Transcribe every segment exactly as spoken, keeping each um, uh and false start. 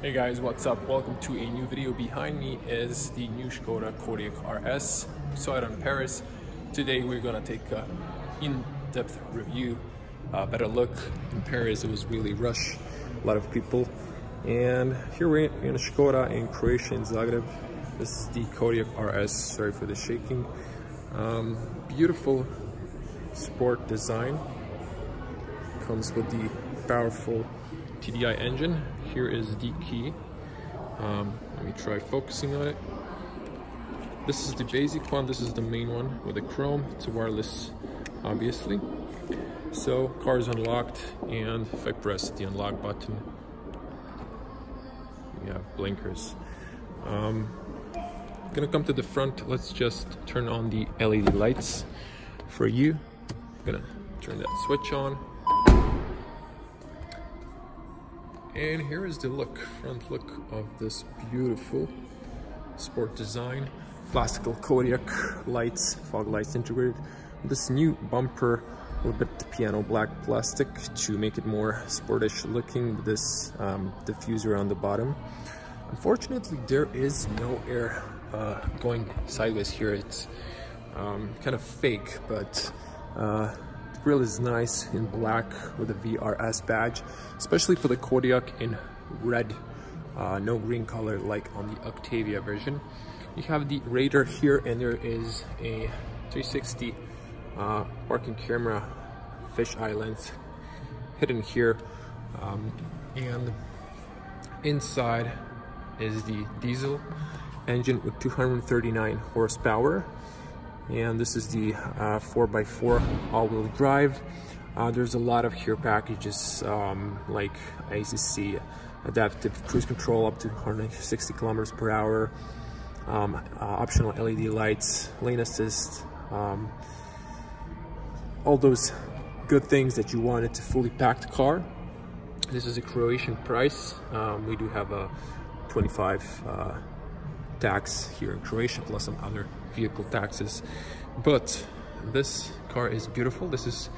Hey guys, what's up? Welcome to a new video. Behind me is the new Škoda Kodiaq R S. Saw it on Paris. Today we're gonna take an in-depth review, uh, better look. In Paris it was really rush, a lot of people. And here we're in Škoda in Croatia, in Zagreb. This is the Kodiaq R S, sorry for the shaking. Um, beautiful sport design. Comes with the powerful T D I engine. Here is the key. Um, let me try focusing on it. This is the basic one. This is the main one with the chrome. It's wireless, obviously. So car is unlocked, and if I press the unlock button, we have blinkers. Um, I'm gonna come to the front. Let's just turn on the L E D lights for you. I'm gonna turn that switch on. And here is the look, front look of this beautiful sport design. Classical Kodiaq lights, fog lights integrated. This new bumper, a little bit piano black plastic to make it more sportish looking. This um, diffuser on the bottom. Unfortunately, there is no air uh, going sideways here. It's um, kind of fake, but uh, the grille is nice in black with a V R S badge, especially for the Kodiaq in red, uh, no green color like on the Octavia version. You have the radar here, and there is a three sixty uh, parking camera fisheye lens hidden here. Um, and inside is the diesel engine with two hundred thirty-nine horsepower. And this is the uh, four by four all-wheel drive. Uh, there's a lot of here packages um, like A C C, adaptive cruise control up to one hundred sixty kilometers per hour, um, uh, optional L E D lights, lane assist, um, all those good things that you wanted to fully packed car. This is a Croatian price. Um, we do have a twenty-five uh, tax here in Croatia, plus some other vehicle taxes. But this car is beautiful. This is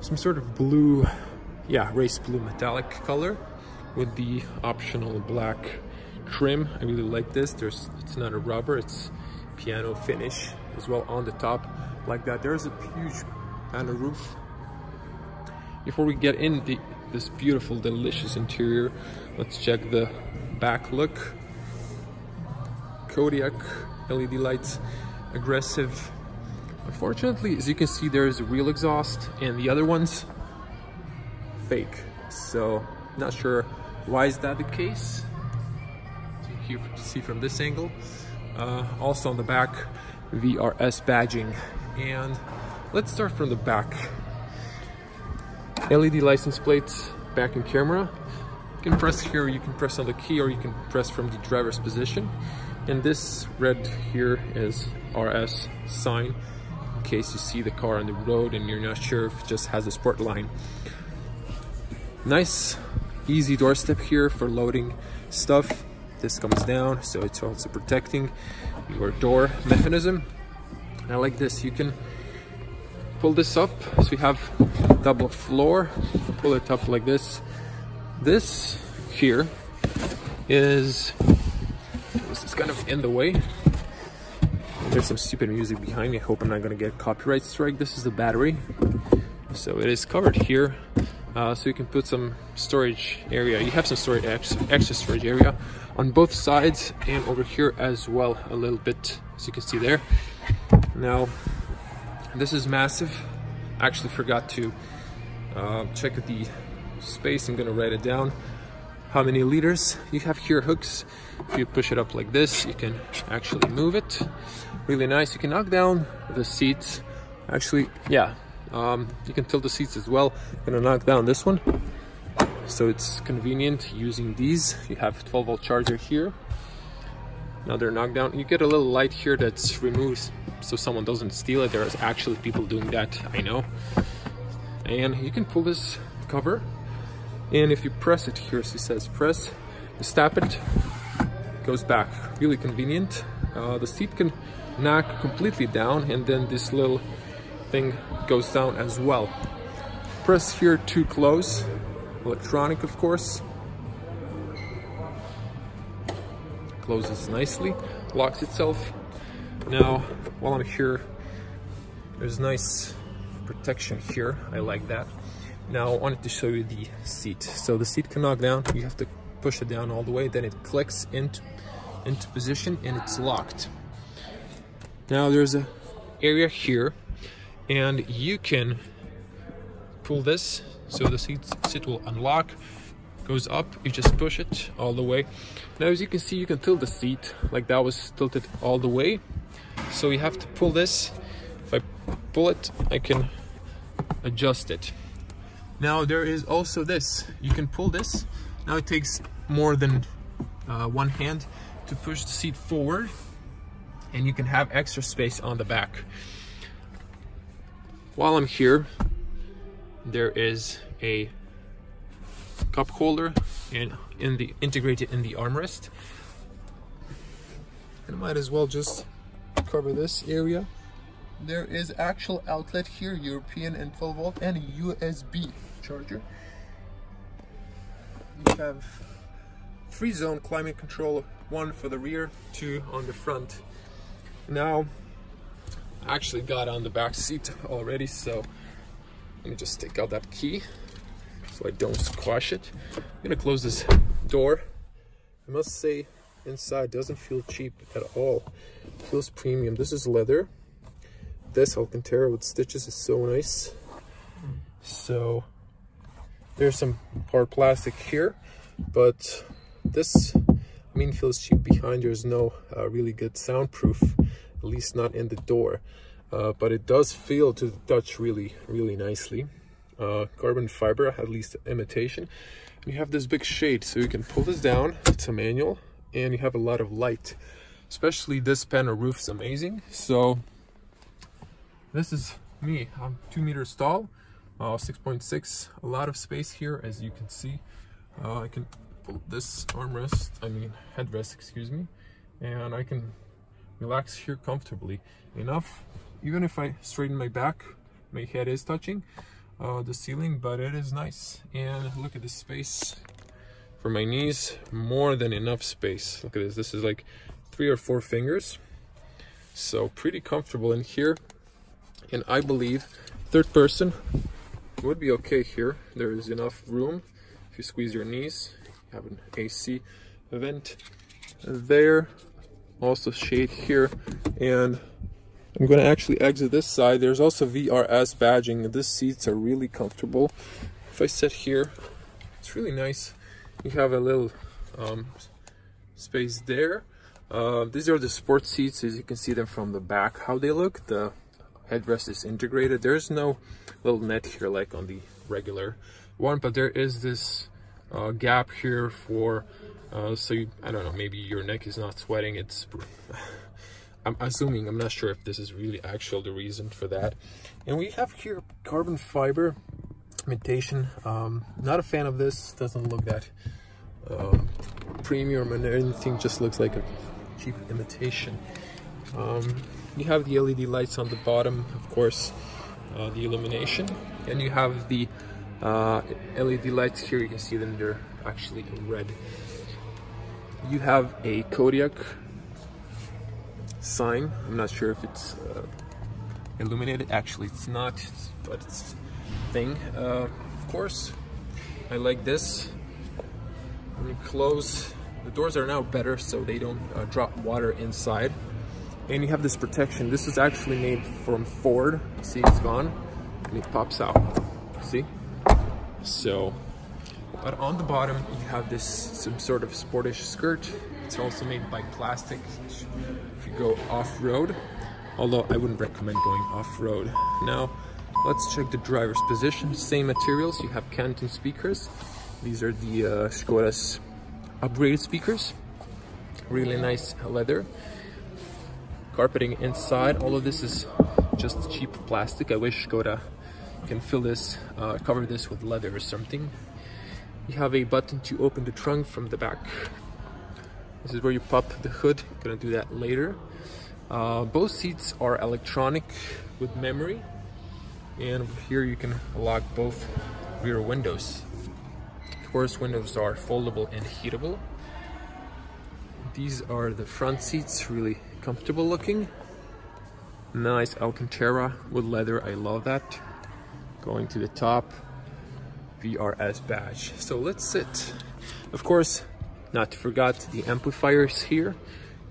some sort of blue, yeah, race blue metallic color with the optional black trim. I really like this. There's, it's not a rubber, it's piano finish as well on the top like that. There's a huge panel roof. Before we get in the, this beautiful, delicious interior, let's check the back look. Kodiaq L E D lights, aggressive. Unfortunately, as you can see, there is a real exhaust and the other one's fake. So, not sure why is that the case. You can see from this angle. Uh, also on the back, V R S badging. And let's start from the back. L E D license plates, back in camera. You can press here, you can press on the key, or you can press from the driver's position. And this red here is R S sign, in case you see the car on the road and you're not sure if it just has a sport line. Nice, easy doorstep here for loading stuff. This comes down, so it's also protecting your door mechanism. And I like this, you can pull this up, so you have double floor, pull it up like this. This here is it's kind of in the way. There's some stupid music behind me. I hope I'm not gonna get copyright strike. This is the battery, so it is covered here, uh, so you can put some storage area. You have some storage, extra storage area on both sides and over here as well, a little bit, as you can see there. Now this is massive. I actually forgot to uh, check the space. I'm gonna write it down. How many liters you have here? Hooks, if you push it up like this, you can actually move it. Really nice. You can knock down the seats, actually. Yeah, um, you can tilt the seats as well. I'm gonna knock down this one, so it's convenient using these. You have twelve volt charger here, another knockdown. You get a little light here that's removed so someone doesn't steal it. There's actually people doing that, I know. And you can pull this cover. And if you press it here, she says press, just tap it, goes back. Really convenient. Uh, the seat can knock completely down, and then this little thing goes down as well. Press here to close, electronic of course. closes nicely, locks itself. Now, while I'm here, there's nice protection here. I like that. Now I wanted to show you the seat. So the seat can knock down, you have to push it down all the way, then it clicks into, into position and it's locked. Now there's an area here and you can pull this, so the seat, seat will unlock, goes up, you just push it all the way. Now as you can see, you can tilt the seat, like that was tilted all the way. So you have to pull this. If I pull it, I can adjust it. Now there is also this, you can pull this. Now it takes more than uh, one hand to push the seat forward, and you can have extra space on the back. While I'm here, there is a cup holder and in the integrated in the armrest. And I might as well just cover this area. There is actual outlet here, European and twelve volt, and a U S B charger. You have three zone climate control, one for the rear, two on the front. Now, I actually got on the back seat already, so let me just take out that key so I don't squash it. I'm gonna close this door. I must say, inside doesn't feel cheap at all. It feels premium. This is leather. This Alcantara with stitches is so nice. So there's some hard plastic here, but this, I mean, feels cheap. Behind there's no uh, really good soundproof, at least not in the door, uh, but it does feel to the touch really, really nicely. Uh, carbon fiber, at least imitation. And you have this big shade, so you can pull this down. It's a manual, and you have a lot of light. Especially this panel roof's amazing. So this is me. I'm two meters tall, six point six. A lot of space here, as you can see. Uh, I can pull this armrest, I mean headrest, excuse me, and I can relax here comfortably enough. Even if I straighten my back, my head is touching uh, the ceiling, but it is nice. And look at this space for my knees, more than enough space. Look at this. This is like three or four fingers, so pretty comfortable in here. And I believe third person would be okay here. There is enough room. If you squeeze your knees, you have an A C vent there, also shade here. And I'm going to actually exit this side. There's also V R S badging. These seats are really comfortable. If I sit here, it's really nice. You have a little um, space there. Uh, these are the sports seats, as you can see them from the back, how they look. The headrest is integrated. There's no little net here like on the regular one, but there is this uh, gap here for uh, so you, I don't know, maybe your neck is not sweating. It's I'm assuming, I'm not sure if this is really actual the reason for that. And we have here carbon fiber imitation. Um, not a fan of this. Doesn't look that uh, premium and anything, just looks like a cheap imitation. Um, you have the L E D lights on the bottom, of course, uh, the illumination, and you have the uh, L E D lights here. You can see them, they're actually in red. You have a Kodiaq sign. I'm not sure if it's uh, illuminated. Actually, it's not, but it's a thing. Uh, of course, I like this. When you close, the doors are now better, so they don't uh, drop water inside. And you have this protection. This is actually made from Ford. See, it's gone and it pops out. See? So, but on the bottom you have this some sort of sportish skirt. It's also made by plastic if you go off-road, although I wouldn't recommend going off-road. Now let's check the driver's position. Same materials. You have Canton speakers. These are the uh, Škoda's upgraded speakers. Really nice leather. Carpeting inside. All of this is just cheap plastic. I wish Škoda can fill this, uh, cover this with leather or something. You have a button to open the trunk from the back. This is where you pop the hood. I'm gonna do that later. Uh, both seats are electronic with memory, and here you can lock both rear windows. Of course, windows are foldable and heatable. These are the front seats, really comfortable looking. Nice Alcantara wood leather, I love that. Going to the top, V R S badge. So let's sit. Of course, not to forget the amplifiers here,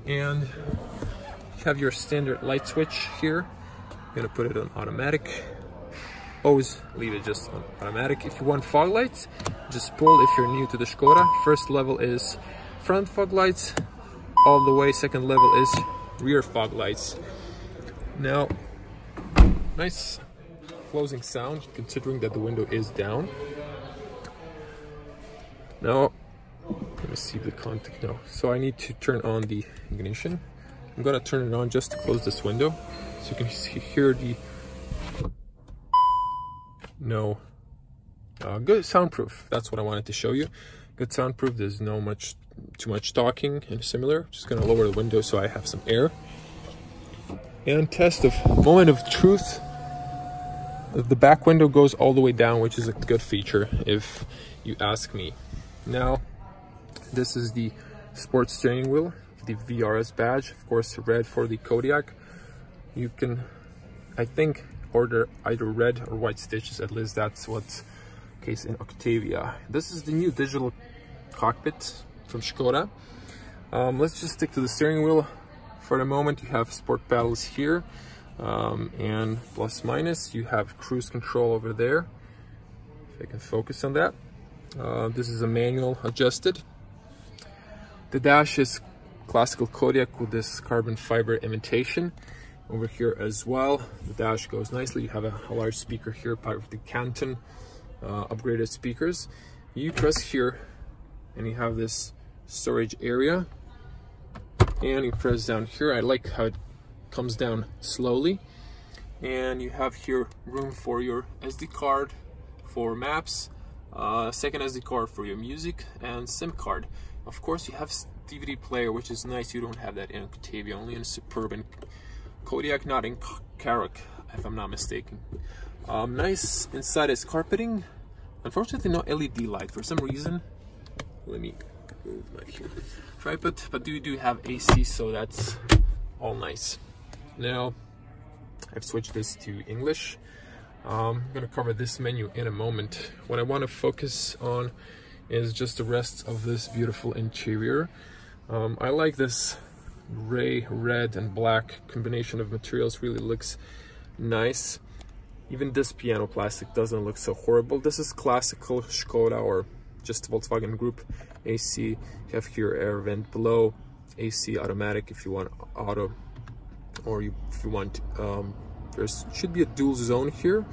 and you have your standard light switch here. I'm gonna put it on automatic. Always leave it just on automatic. If you want fog lights, just pull if you're new to the Škoda. First level is front fog lights, all the way. Second level is rear fog lights. Now, nice closing sound, considering that the window is down. Now, let me see the contact now. So I need to turn on the ignition. I'm gonna turn it on just to close this window, so you can see, hear the no uh, good soundproof. That's what I wanted to show you. Good soundproof. There's no much too much talking and similar. Just gonna lower the window so I have some air. And test of moment of truth. The back window goes all the way down, which is a good feature if you ask me. Now, this is the sports steering wheel, the V R S badge, of course red for the Kodiaq. You can, I think, order either red or white stitches, at least that's what's the case in Octavia. This is the new digital cockpit from Škoda. Um, let's just stick to the steering wheel for the moment. You have sport paddles here, um, and plus minus. You have cruise control over there, if I can focus on that. Uh, this is a manual adjusted. The dash is classical Kodiaq with this carbon fiber imitation. Over here as well, the dash goes nicely. You have a, a large speaker here, part of the Canton uh, upgraded speakers. You press here and you have this storage area, and you press down here. I like how it comes down slowly, and you have here room for your S D card, for maps, uh, second S D card for your music, and SIM card. Of course, you have D V D player, which is nice. You don't have that in Octavia, only in Suburban Kodiaq, not in Karak, if I'm not mistaken. Um, nice inside is carpeting. Unfortunately, no L E D light for some reason. Let me move my tripod. But you do have A C, so that's all nice. Now, I've switched this to English. Um, I'm gonna cover this menu in a moment. What I want to focus on is just the rest of this beautiful interior. Um, I like this gray, red and black combination of materials, really looks nice. Even this piano plastic doesn't look so horrible. This is classical Škoda or just Volkswagen Group. A C, you have here air vent below, A C automatic if you want auto, or you, if you want, um, there should be a dual zone here.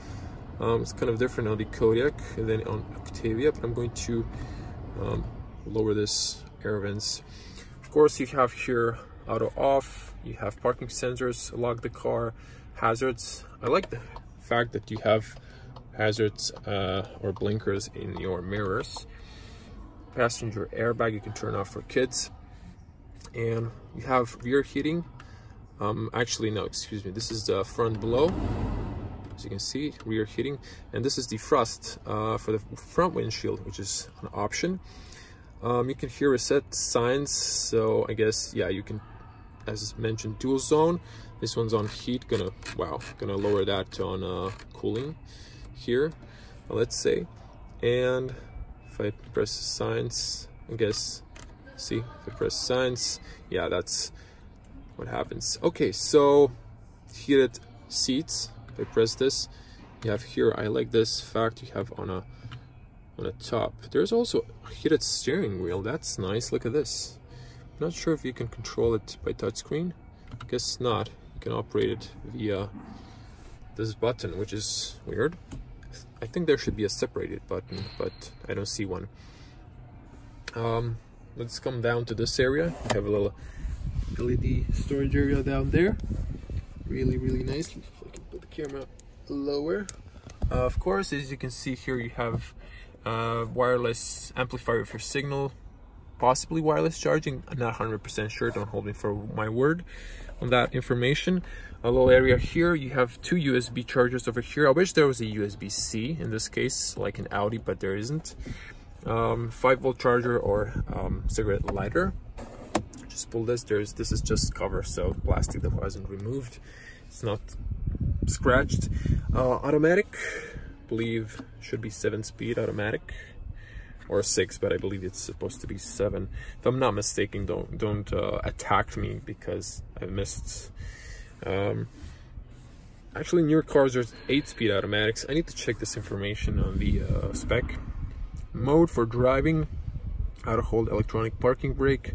Um, it's kind of different on the Kodiaq than on Octavia, but I'm going to um, lower this air vents. Of course, you have here auto off, you have parking sensors, lock the car, hazards. I like the fact that you have hazards uh, or blinkers in your mirrors. Passenger airbag, you can turn off for kids. And you have rear heating. Um, actually, no, excuse me, this is the front below. As you can see, rear heating. And this is defrost uh, for the front windshield, which is an option. Um, you can hear reset signs, so I guess, yeah, you can, as mentioned, dual zone. This one's on heat, gonna, wow, gonna lower that on uh, cooling here, let's say. And if I press signs, I guess, see, if I press signs, yeah, that's what happens. Okay, so heated seats, if I press this, you have here, I like this fact, you have on a on the top. There's also a heated steering wheel. That's nice. Look at this. I'm not sure if you can control it by touchscreen. I guess not. You can operate it via this button, which is weird. I think there should be a separated button, but I don't see one. Um, let's come down to this area. We have a little L E D storage area down there. Really, really nice. If I can put the camera lower. Uh, of course, as you can see here, you have uh wireless amplifier for signal, possibly wireless charging. I'm not one hundred percent sure, don't hold me for my word on that information. A little area here, you have two U S B chargers over here. I wish there was a U S B C in this case, like an Audi, but there isn't. um five volt charger or um cigarette lighter, which just pull this. There's this is just cover, so plastic that wasn't removed, it's not scratched. Uh, automatic, I believe should be seven speed automatic, or six, but I believe it's supposed to be seven. If I'm not mistaken, don't don't uh, attack me because I missed. Um, actually, in your cars there's eight speed automatics. I need to check this information on the uh, spec. Mode for driving: auto hold, electronic parking brake,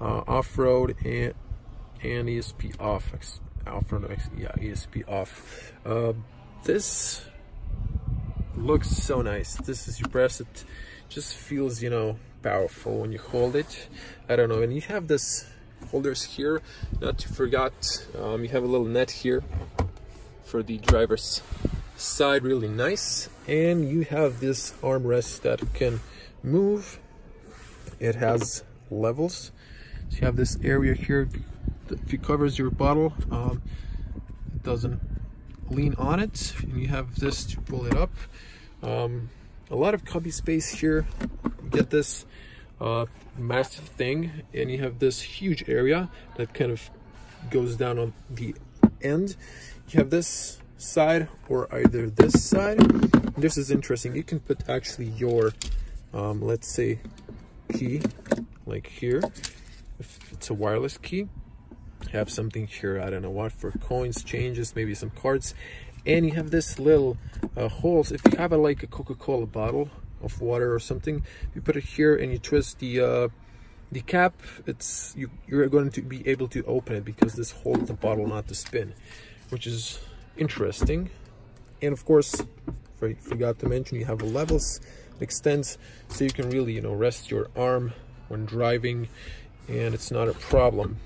uh, off road, and and E S P off. Ex, off road, ex, yeah, E S P off. Uh, this looks so nice. This is, you press it, just feels, you know, powerful when you hold it. I don't know. And you have this holders here, not to forget, um, you have a little net here for the driver's side, really nice. And you have this armrest that can move. It has levels, so you have this area here that covers your bottle. Um, it doesn't lean on it, and you have this to pull it up. Um, a lot of cubby space here. You get this uh, massive thing, and you have this huge area that kind of goes down on the end. You have this side, or either this side. This is interesting. You can put actually your um, let's say key, like here, if it's a wireless key. Have something here, I don't know what, for coins, changes, maybe some cards. And you have this little uh, holes. If you have a, like a Coca-Cola bottle of water or something, you put it here and you twist the uh, the cap, it's you, you're going to be able to open it because this holds the bottle, not the spin, which is interesting. And of course, I forgot to mention, you have levels, it extends, so you can really, you know, rest your arm when driving and it's not a problem.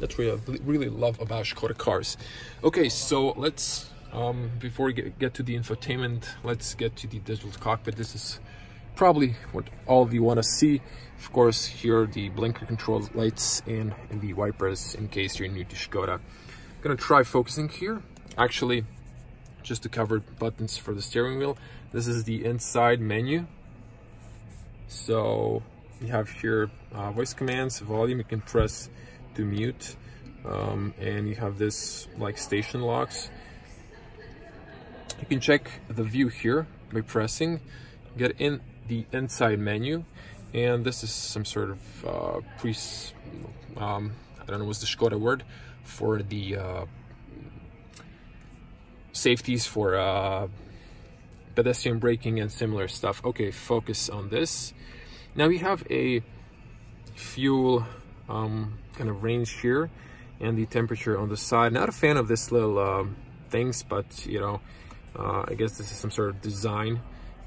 That's what I really love about Škoda cars. Okay, so let's, um, before we get, get to the infotainment, let's get to the digital cockpit. This is probably what all of you want to see. Of course, here are the blinker control lights and, and the wipers in case you're new to Škoda. I'm going to try focusing here. Actually, just to cover buttons for the steering wheel. This is the inside menu. So you have here uh, voice commands, volume, you can press to mute, um, and you have this like station locks. You can check the view here by pressing, get in the inside menu, and this is some sort of uh, pre, um, I don't know what's the Škoda word for the uh, safeties for uh, pedestrian braking and similar stuff. Okay, focus on this. Now we have a fuel um, kind of range here and the temperature on the side. Not a fan of this little uh, things, but you know, uh, I guess this is some sort of design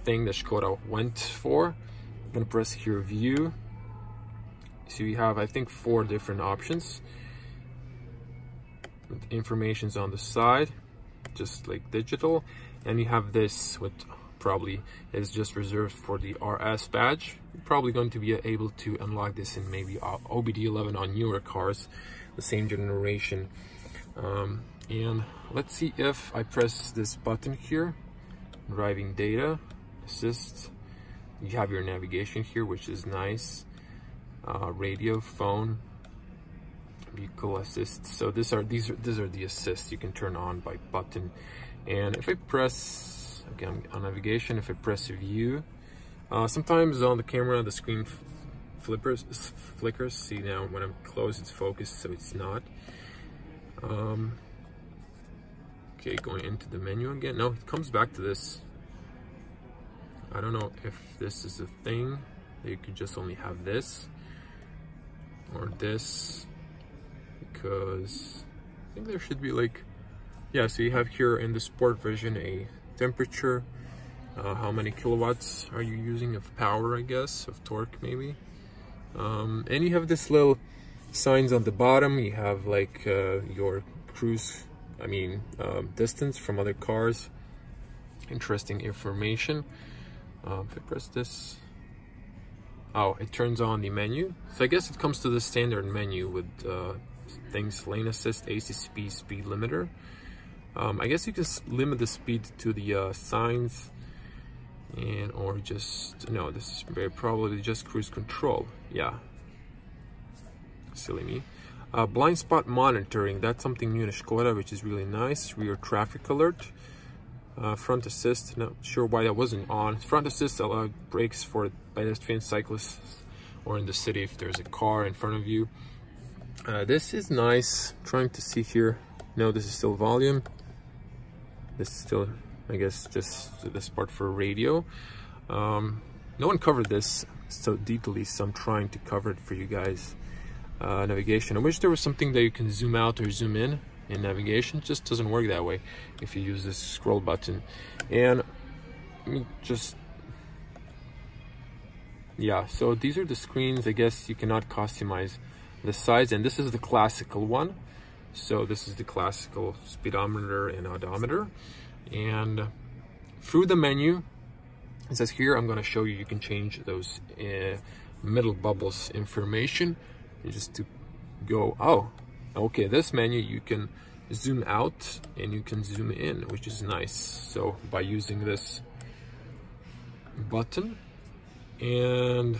thing that Škoda went for. I'm gonna press here view. So we have, I think, four different options. Information's on the side, just like digital, and you have this, what probably is just reserved for the R S badge. You're probably going to be able to unlock this in maybe O B D eleven on newer cars, the same generation. Um, and let's see if I press this button here, driving data, assist. You have your navigation here, which is nice. Uh, radio, phone, vehicle assist. So these are these are these are the assists you can turn on by button. And if I press again on navigation, if I press view, uh, sometimes on the camera the screen flippers flickers. See, now when I'm close it's focused, so it's not. Um, okay, going into the menu again. No, it comes back to this. I don't know if this is a thing that you could just only have this or this. Because I think there should be like, yeah, so you have here in the sport version a temperature, uh, how many kilowatts are you using of power, I guess, of torque maybe. Um, and you have this little signs on the bottom. You have like uh, your cruise, I mean, uh, distance from other cars, interesting information. Uh, if I press this, oh, it turns on the menu. So I guess it comes to the standard menu with uh, things, lane assist, A C C, speed limiter. Um, I guess you can limit the speed to the uh, signs, and or just, no, this is probably just cruise control. Yeah. silly me. Uh, blind spot monitoring, that's something new to Škoda, which is really nice. Rear traffic alert. Uh, front assist, not sure why that wasn't on. Front assist allowed brakes for pedestrians, cyclists, or in the city if there's a car in front of you. Uh, this is nice. I'm trying to see here. No, this is still volume. This is still, I guess, just this part for radio. Um, no one covered this so deeply, so I'm trying to cover it for you guys. Uh, navigation. I wish there was something that you can zoom out or zoom in. In navigation, just doesn't work that way if you use this scroll button. And let me just, yeah, so these are the screens. I guess you cannot customize the size, and this is the classical one. So this is the classical speedometer and odometer. And through the menu, it says here, I'm going to show you, you can change those uh, middle bubbles information, and just to go, oh, okay, this menu you can zoom out and you can zoom in, which is nice. So by using this button and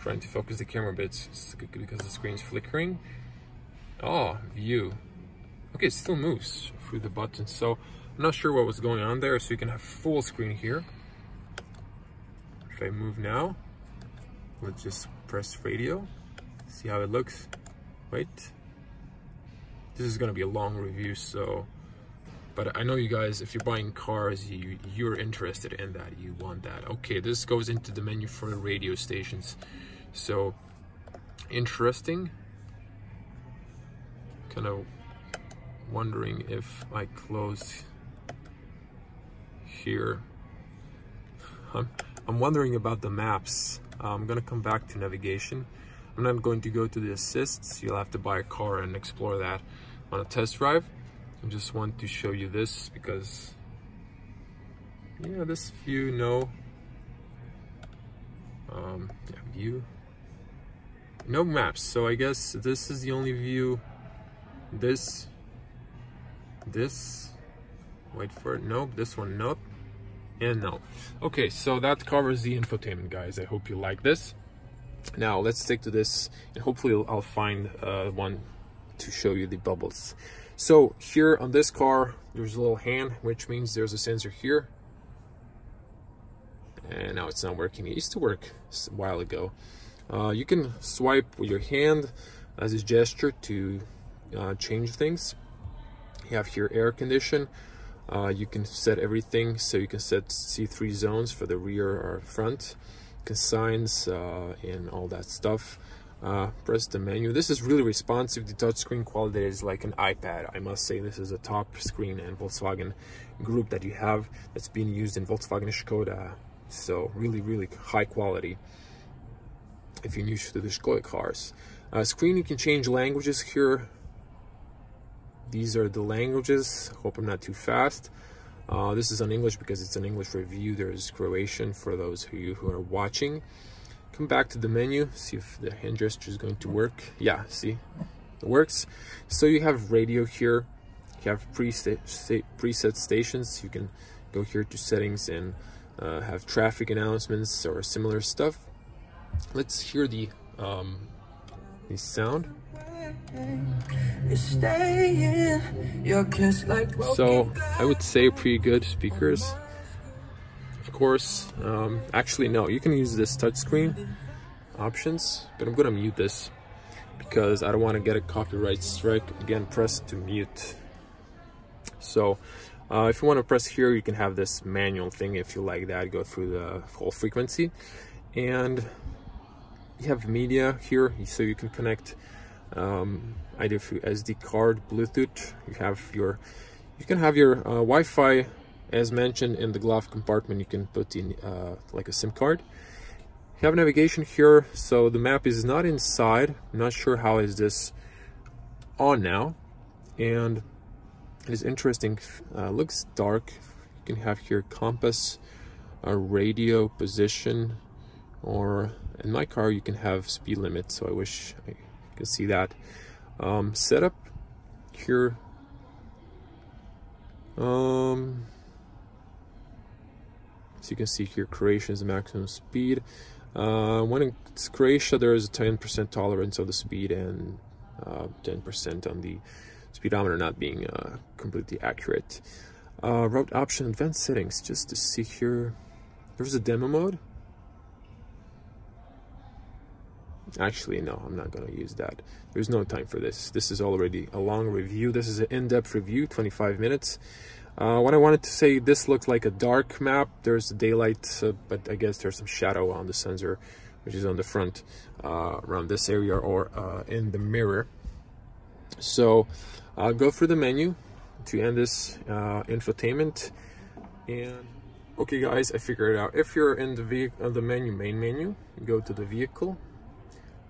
trying to focus the camera a bit because the screen's flickering. Oh, view. Okay, it still moves through the button. So I'm not sure what was going on there. So you can have full screen here. If I move now, let's just press radio, see how it looks. Wait, this is going to be a long review, so, but I know you guys, if you're buying cars, you, you're interested in that, you want that. Okay, this goes into the menu for the radio stations, so interesting, kind of wondering if I close here. I'm, I'm wondering about the maps. I'm going to come back to navigation. I'm not going to go to the assists. You'll have to buy a car and explore that on a test drive. I just want to show you this because, yeah, this view, no, um, yeah, view, no maps. So I guess this is the only view. This, this, wait for it. Nope. This one, nope, and no. Okay, so that covers the infotainment, guys. I hope you like this. Now let's stick to this, and hopefully I'll find uh, one to show you the bubbles. So here on this car, there's a little hand, which means there's a sensor here. And now it's not working. It used to work a while ago. Uh, you can swipe with your hand as a gesture to uh, change things. You have here air condition. Uh, you can set everything. So you can set C three zones for the rear or front. Signs uh, and all that stuff. Uh, press the menu. This is really responsive. The touchscreen quality is like an iPad. I must say this is a top screen and Volkswagen group that you have that's being used in Volkswagen Škoda. So really, really high quality if you're new to the Škoda cars. Uh, screen, you can change languages here. These are the languages. Hope I'm not too fast. Uh, this is in English because it's an English review. There's Croatian for those of you who are watching. Come back to the menu, see if the hand gesture is going to work. Yeah, see, it works. So you have radio here. You have preset, preset stations. You can go here to settings and uh, have traffic announcements or similar stuff. Let's hear the, um, the sound. So I would say pretty good speakers, of course. Um, actually, no, you can use this touchscreen options, but I'm gonna mute this because I don't want to get a copyright strike. Again, press to mute. So uh, if you want to press here, you can have this manual thing if you like that. Go through the whole frequency, and you have media here, so you can connect. Um, either through S D card, Bluetooth. You have your, you can have your uh, Wi-Fi, as mentioned in the glove compartment. You can put in uh, like a SIM card. You have navigation here, so the map is not inside. I'm not sure how is this on now, and it is interesting. Uh, looks dark. You can have here compass, a radio position, or in my car you can have speed limit. So I wish. I, can see that um, setup here. Um, so you can see here, Croatian's maximum speed. Uh, when it's Croatia, there is a ten percent tolerance of the speed and ten percent uh, on the speedometer not being uh, completely accurate. Uh, route option, advanced settings, just to see here. There's a demo mode. Actually, no, I'm not going to use that. There's no time for this. This is already a long review. This is an in-depth review, twenty-five minutes. Uh, what I wanted to say, this looks like a dark map. There's daylight, uh, but I guess there's some shadow on the sensor, which is on the front, uh, around this area, or uh, in the mirror. So I'll go through the menu to end this uh, infotainment. And okay, guys, I figured it out. If you're in the vehicle, uh, the menu, main menu, go to the vehicle.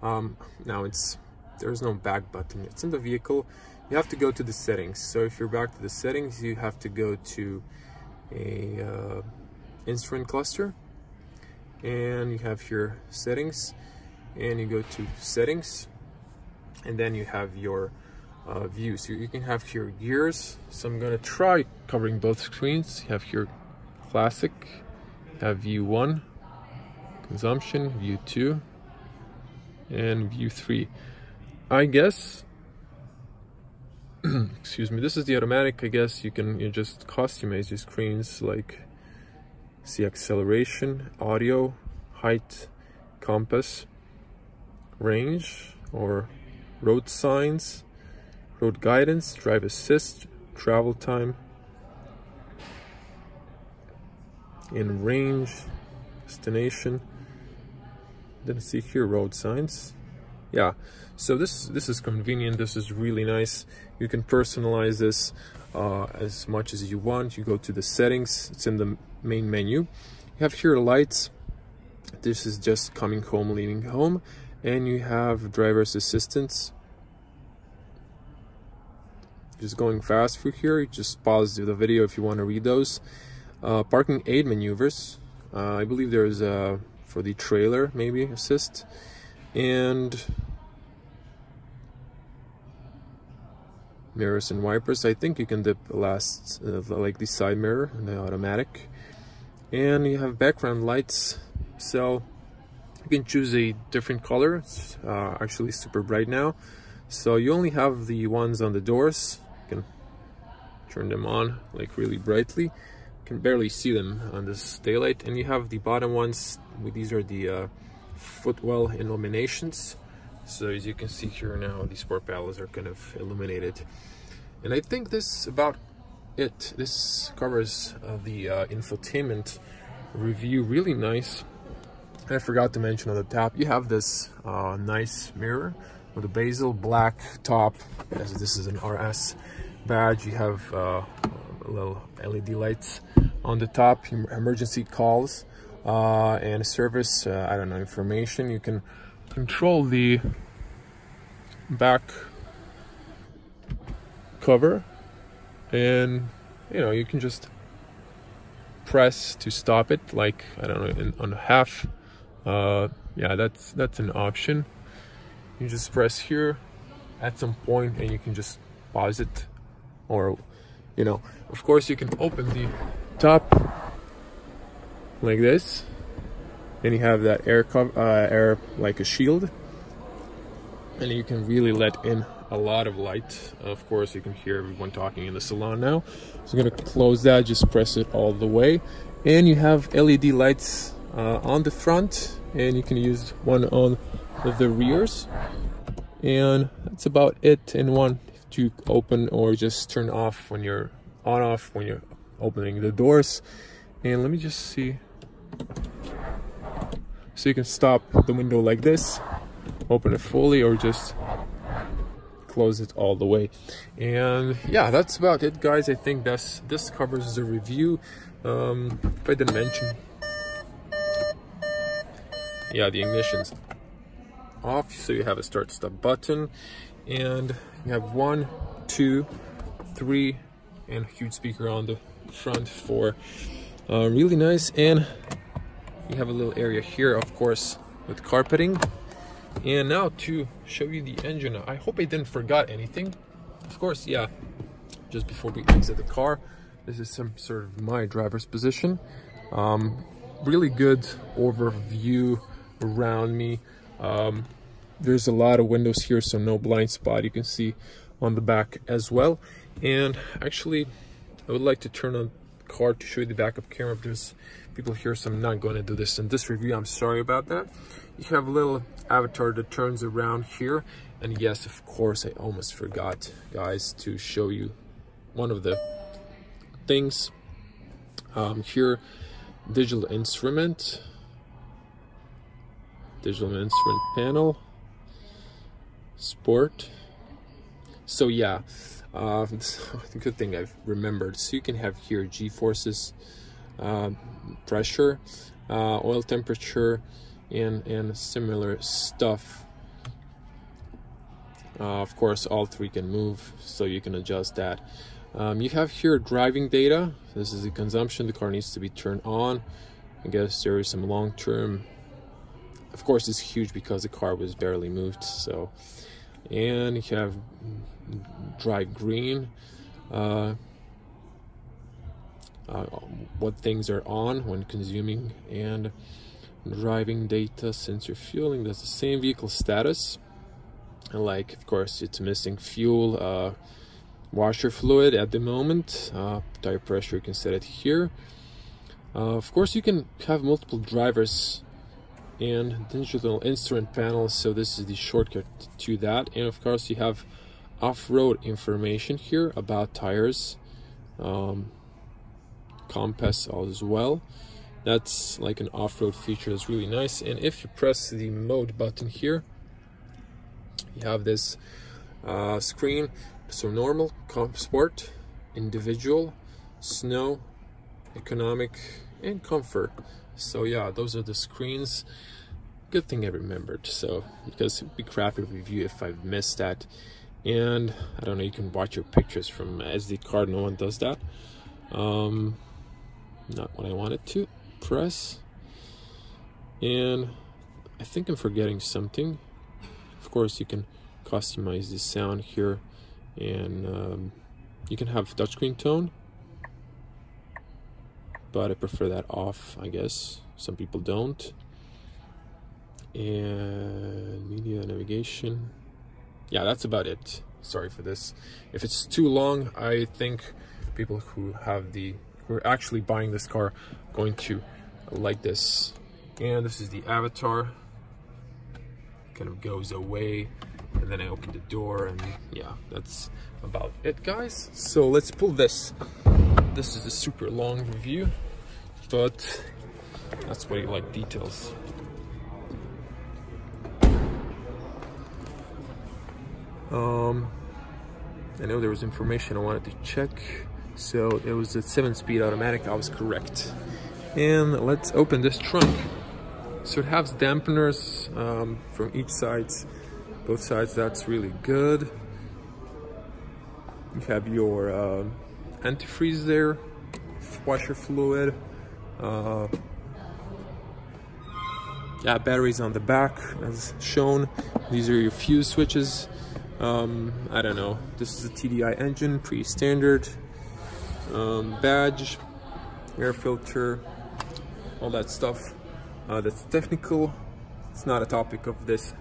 Um, now it's, there's no back button, it's in the vehicle. You have to go to the settings. So if you're back to the settings, you have to go to a uh, instrument cluster, and you have your settings, and you go to settings, and then you have your uh, view. So you can have your gears. So I'm going to try covering both screens. You have your classic, you have view one, consumption, view two, and view three. I guess excuse me, this is the automatic. I guess you can you just customize your screens, like see acceleration, audio, height, compass, range or road signs, road guidance, drive assist, travel time, in range, destination. Then see here, road signs. Yeah, so this this is convenient. This is really nice. You can personalize this uh, as much as you want. You go to the settings, it's in the main menu. You have here lights. This is just coming home, leaving home. And you have driver's assistance. Just going fast through here. You just pause the video if you want to read those. Uh, parking aid maneuvers. Uh, I believe there is a for the trailer, maybe assist, and mirrors and wipers. I think you can dip the last, uh, like the side mirror and the automatic. And you have background lights, so you can choose a different color. It's uh, actually super bright now, so you only have the ones on the doors. You can turn them on like really brightly. Can barely see them on this daylight. And you have the bottom ones, these are the uh, footwell illuminations. So as you can see here now, the sport paddles are kind of illuminated. And I think this about it. This covers uh, the uh, infotainment review. Really nice. I forgot to mention on the top, you have this uh, nice mirror with a basil black top, as this is an R S badge. You have uh, little L E D lights on the top, emergency calls, uh, and service, uh, I don't know, information. You can control the back cover, and you know, you can just press to stop it, like, I don't know, in, on half. Uh, yeah, that's that's an option. You just press here at some point and you can just pause it, or you know, of course you can open the top like this, and you have that air cover, uh, air like a shield, and you can really let in a lot of light. Of course, you can hear everyone talking in the salon now. So I'm gonna close that, just press it all the way, and you have L E D lights uh, on the front, and you can use one on the rears, and that's about it in one. To open or just turn off when you're on off when you're opening the doors. And let me just see, so you can stop the window like this, open it fully, or just close it all the way. And yeah, that's about it, guys. I think that's this covers the review. Um if I didn't mention, yeah, the ignition's off, so you have a start stop button, and you have one, two, three, and a huge speaker on the front for uh, really nice. And you have a little area here, of course, with carpeting. And now to show you the engine, I hope I didn't forget anything. Of course, yeah, just before we exit the car, this is some sort of my driver's position. Um, really good overview around me. Um, there's a lot of windows here, so no blind spot you can see on the back as well. And actually, I would like to turn on the car to show you the backup camera. There's people here, so I'm not going to do this in this review. I'm sorry about that. You have a little avatar that turns around here. And yes, of course, I almost forgot, guys, to show you one of the things um, here. Digital instrument, digital instrument panel, sport. So yeah, uh, good thing I've remembered. So you can have here G-forces, uh, pressure, uh, oil temperature, and and similar stuff. Uh, of course, all three can move, so you can adjust that. Um, you have here driving data. This is the consumption. The car needs to be turned on. I guess there is some long-term. Of course, it's huge because the car was barely moved. So, and you have drive green. Uh, uh, what things are on when consuming and driving data, sensor fueling. That's the same vehicle status. And like, of course, it's missing fuel. Uh, washer fluid at the moment, uh, tire pressure, you can set it here. Uh, of course, you can have multiple drivers and digital instrument panels, so this is the shortcut to that. And of course, you have off-road information here about tires, um, compass as well. That's like an off-road feature that's really nice. And if you press the mode button here, you have this uh, screen. So normal, sport, individual, snow, economic, and comfort. So yeah, those are the screens. Good thing I remembered, so because it'd be crappy review if I've missed that. And I don't know, you can watch your pictures from S D card. No one does that. Um, not what I wanted to press. And I think I'm forgetting something. Of course, you can customize the sound here. And um, you can have touchscreen tone, but I prefer that off, I guess. Some people don't. And media navigation. Yeah, that's about it. Sorry for this. If it's too long, I think people who have the who are actually buying this car are going to like this. And this is the avatar. Kind of goes away. And then I open the door, and yeah, that's about it, guys. So let's pull this. This is a super long review, but that's why you like details. Um, I know there was information I wanted to check. So it was a seven-speed automatic. I was correct. And let's open this trunk. So it has dampeners um, from each side. Both sides, that's really good. You have your uh, antifreeze there, washer fluid, uh, yeah, batteries on the back as shown. These are your fuse switches. Um, I don't know. This is a T D I engine, pretty standard. Um, badge, air filter, all that stuff. Uh, that's technical. It's not a topic of this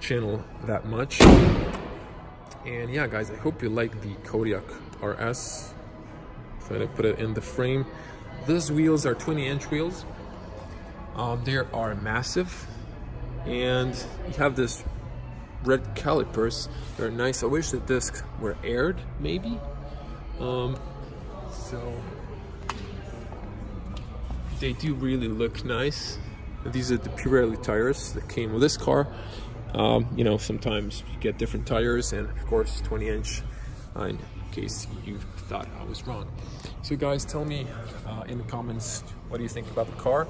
channel that much. And yeah, guys, I hope you like the Kodiaq R S. Try to put it in the frame. These wheels are twenty inch wheels. Um, they are massive, and you have this red calipers. They're nice. I wish the discs were aired, maybe. Um, so they do really look nice. These are the Pirelli tires that came with this car. Um, you know, sometimes you get different tires, and of course twenty inch uh, in case you thought I was wrong. So guys, tell me uh, in the comments, what do you think about the car?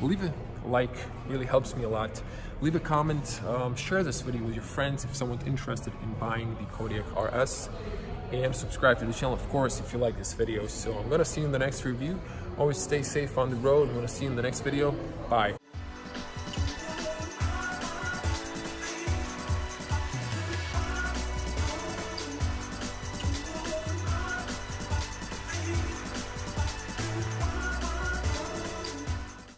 Leave a like, really helps me a lot. Leave a comment, um, share this video with your friends if someone's interested in buying the Kodiaq R S, and subscribe to the channel, of course, if you like this video. So I'm gonna see you in the next review. Always stay safe on the road. I'm gonna see you in the next video. Bye.